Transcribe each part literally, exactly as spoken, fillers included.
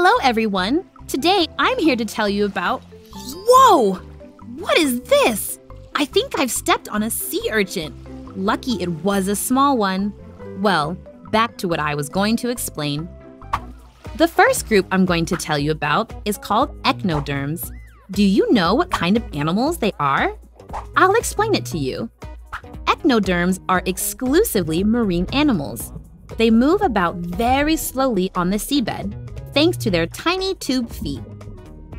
Hello, everyone. Today, I'm here to tell you about… Whoa! What is this? I think I've stepped on a sea urchin. Lucky it was a small one. Well, back to what I was going to explain. The first group I'm going to tell you about is called echinoderms. Do you know what kind of animals they are? I'll explain it to you. Echinoderms are exclusively marine animals. They move about very slowly on the seabed, thanks to their tiny tube feet.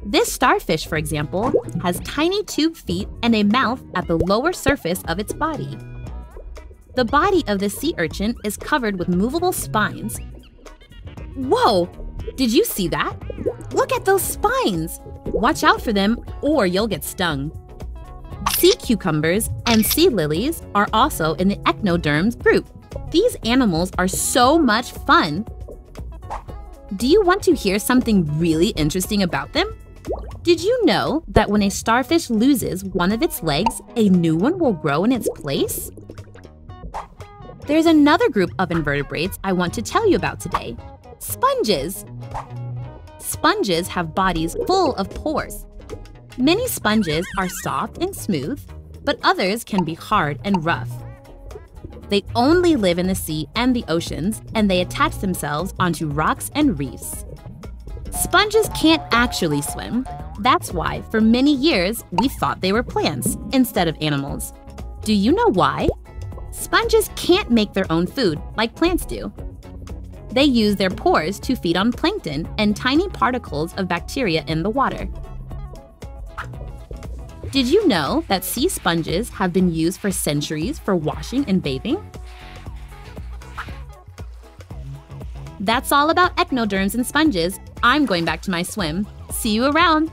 This starfish, for example, has tiny tube feet and a mouth at the lower surface of its body. The body of the sea urchin is covered with movable spines. Whoa! Did you see that? Look at those spines! Watch out for them or you'll get stung. Sea cucumbers and sea lilies are also in the echinoderms group. These animals are so much fun! Do you want to hear something really interesting about them? Did you know that when a starfish loses one of its legs, a new one will grow in its place? There's another group of invertebrates I want to tell you about today – sponges. Sponges have bodies full of pores. Many sponges are soft and smooth, but others can be hard and rough. They only live in the sea and the oceans, and they attach themselves onto rocks and reefs. Sponges can't actually swim. That's why, for many years, we thought they were plants instead of animals. Do you know why? Sponges can't make their own food like plants do. They use their pores to feed on plankton and tiny particles of bacteria in the water. Did you know that sea sponges have been used for centuries for washing and bathing? That's all about echinoderms and sponges. I'm going back to my swim. See you around!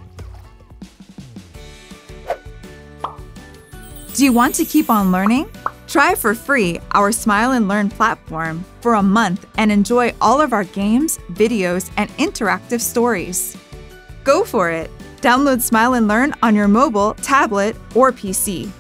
Do you want to keep on learning? Try for free our Smile and Learn platform for a month and enjoy all of our games, videos, and interactive stories. Go for it! Download Smile and Learn on your mobile, tablet, or P C.